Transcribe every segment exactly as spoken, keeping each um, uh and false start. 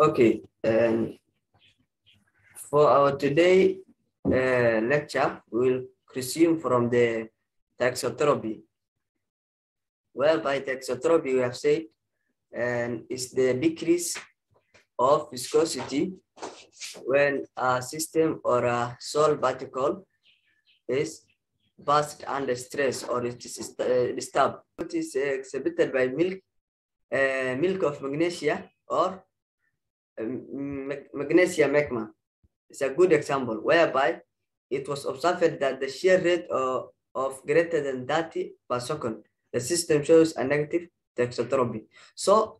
Okay, and for our today uh, lecture, we will resume from the thixotropy. Well, by thixotropy, we have said, and it's the decrease of viscosity when a system or a solid particle is burst under stress or it is uh, disturbed. It is uh, exhibited by milk, uh, milk of magnesia or magnesia magma. It's a good example whereby it was observed that the shear rate of, of greater than thirty per second, the system shows a negative thixotropy. So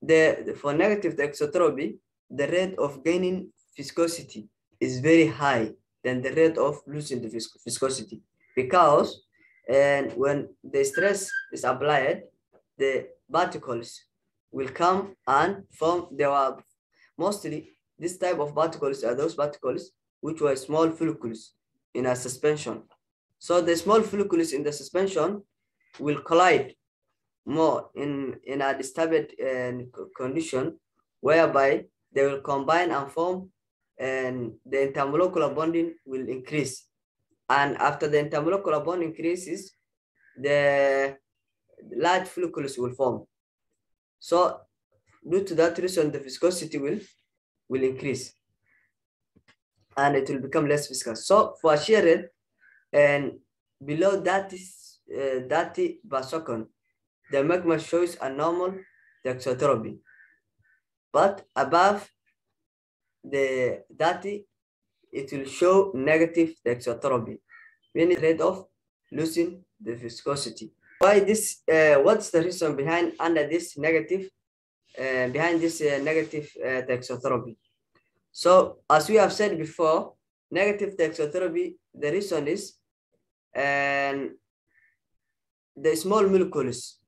the for negative thixotropy, the rate of gaining viscosity is very high than the rate of losing the visc viscosity because and when the stress is applied, the particles will come and form. There are mostly this type of particles are those particles which were small follicles in a suspension. So the small follicles in the suspension will collide more in, in a disturbed uh, condition, whereby they will combine and form, and the intermolecular bonding will increase. And after the intermolecular bond increases, the large follicles will form. So due to that reason, the viscosity will, will increase and it will become less viscous. So for a shear rate and below that is uh, thirty per second, the magma shows a normal thixotropy. But above the thirty, it will show negative thixotropy, meaning rate of losing the viscosity. Why this? Uh, what's the reason behind under this negative? Uh, behind this uh, negative uh, thixotropy? So as we have said before, negative thixotropy. The reason is, and um, the small molecules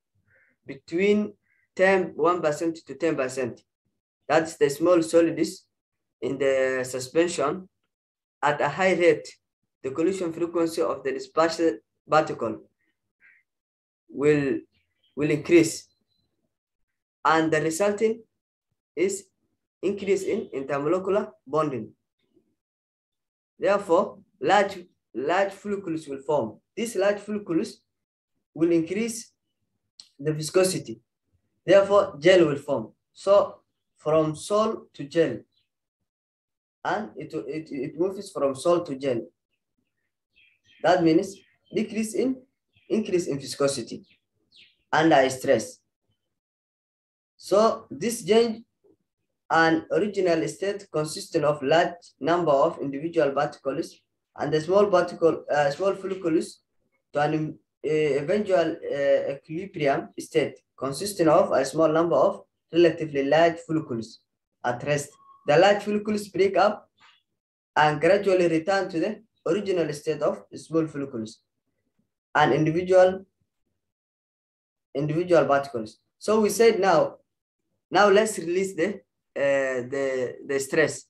between ten, one percent to ten percent. That's the small solids in the suspension. At a high rate, the collision frequency of the dispersed particle will, will increase. And the resulting is increase in intermolecular bonding. Therefore, large, large follicles will form. These large follicles will increase the viscosity. Therefore, gel will form. So from sol to gel. And it, it, it moves from sol to gel. That means decrease in, increase in viscosity under stress. So this change an original state consisting of large number of individual particles and the small particle, uh, small follicles to an eventual uh, equilibrium state consisting of a small number of relatively large follicles at rest. The large follicles break up and gradually return to the original state of small follicles and individual, individual particles. So we said now, now let's release the, uh, the, the stress.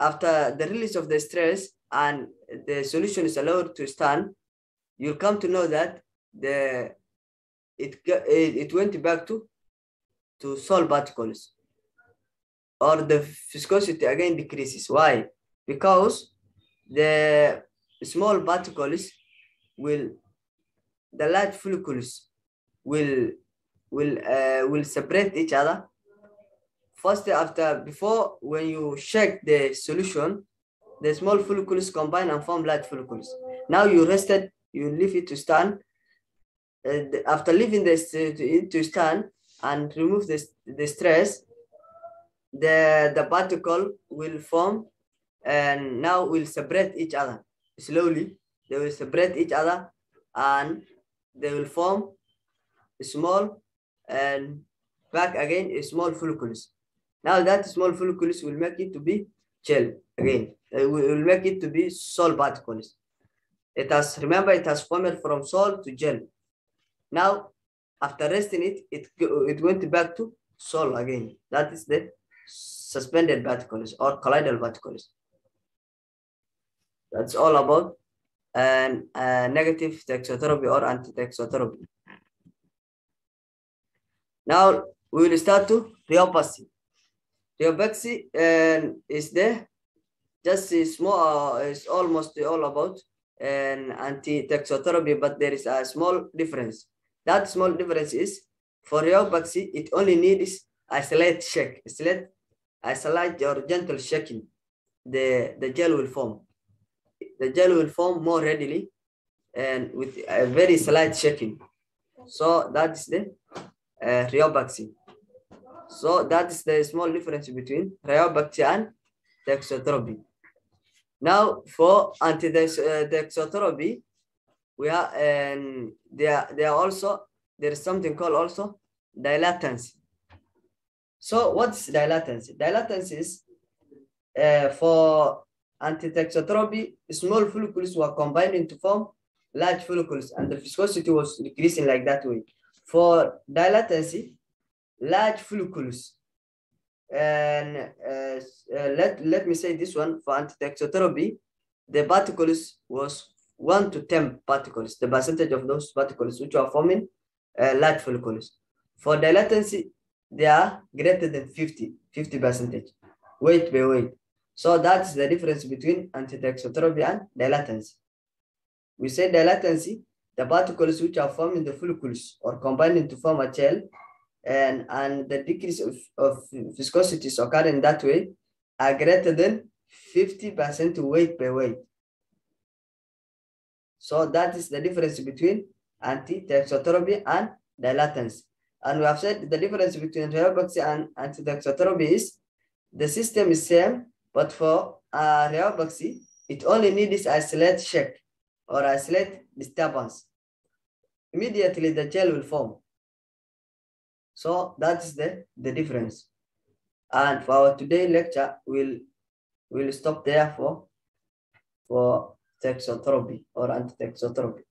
After the release of the stress and the solution is allowed to stand, you'll come to know that the It, it went back to, to solid particles, or the viscosity again decreases. Why? Because the small particles will, the large follicles will, will, uh, will separate each other. First, after, before, when you shake the solution, the small follicles combine and form large follicles. Now you rest it, you leave it to stand. Uh, after leaving this to, to, to stand and remove this the stress, the the particle will form and now will separate each other slowly. They will separate each other and they will form a small and back again a small follicles. Now that small follicles will make it to be gel again. It will make it to be sol particles. It has remember it has formed from sol to gel. Now, after resting it, it, it went back to sol again. That is the suspended particles or colloidal particles. That's all about an, a negative thixotropy or antithixotropy. Now, we will start to rheopexy. Rheopexy and is there just is more uh, is almost all about an antithixotropy, but there is a small difference. That small difference is for rheopexy, it only needs a slight shake, a slight, a slight or gentle shaking. The the gel will form. The gel will form more readily, and with a very slight shaking. So that's the uh, rheopexy. So that's the small difference between rheopexy and thixotropy. Now for antithixotropy, we are and there there are also there is something called also dilatancy. So what's dilatancy? Dilatancy is uh, for antithixotropy, small follicles were combined into form large follicles, and the viscosity was decreasing like that way. For dilatancy, large follicles, and uh, uh, let let me say this one for antithixotropy, the particles was one to ten particles, the percentage of those particles which are forming uh, large follicles. For dilatancy, they are greater than fifty percentage, weight by weight. So that's the difference between antithixotropy and dilatancy. We say dilatancy, the particles which are forming the follicles or combining to form a gel, and, and the decrease of, of viscosities occurring that way are greater than fifty percent weight per weight. So that is the difference between antithixotropy and dilatancy. And we have said the difference between rheopexy and antithixotropy is the system is same, but for uh, rheopexy, it only needs a slight shake or a slight disturbance. Immediately the gel will form. So that is the, the difference. And for our today lecture, we'll, we'll stop there for, for thixotropy or antithixotropy.